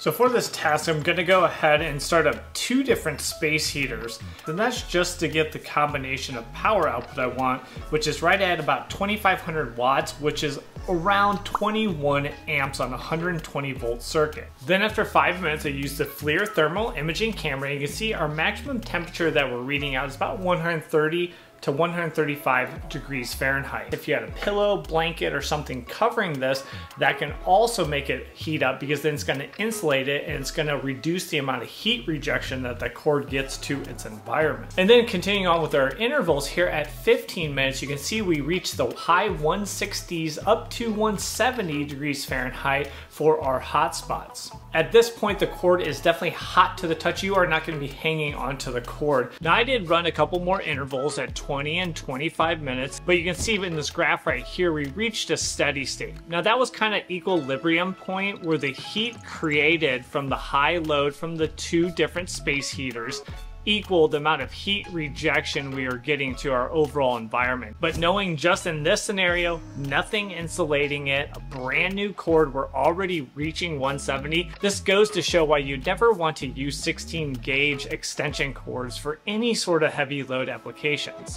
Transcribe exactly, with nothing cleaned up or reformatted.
So for this task, I'm gonna go ahead and start up two different space heaters. And that's just to get the combination of power output I want, which is right at about twenty-five hundred watts, which is around twenty-one amps on a one hundred twenty volt circuit. Then after five minutes, I used the FLIR thermal imaging camera. You can see our maximum temperature that we're reading out is about one hundred thirty to one hundred thirty-five degrees Fahrenheit. If you had a pillow, blanket, or something covering this, that can also make it heat up because then it's gonna insulate it and it's gonna reduce the amount of heat rejection that the cord gets to its environment. And then continuing on with our intervals here at fifteen minutes, you can see we reach the high one sixties up to one seventy degrees Fahrenheit for our hot spots. At this point, the cord is definitely hot to the touch. You are not gonna be hanging onto the cord. Now I did run a couple more intervals at twenty and twenty-five minutes, but you can see in this graph right here, we reached a steady state. Now that was kind of equilibrium point where the heat created from the high load from the two different space heaters equal the amount of heat rejection we are getting to our overall environment. But knowing just in this scenario, nothing insulating it, a brand new cord, we're already reaching one seventy. This goes to show why you never want to use sixteen gauge extension cords for any sort of heavy load applications.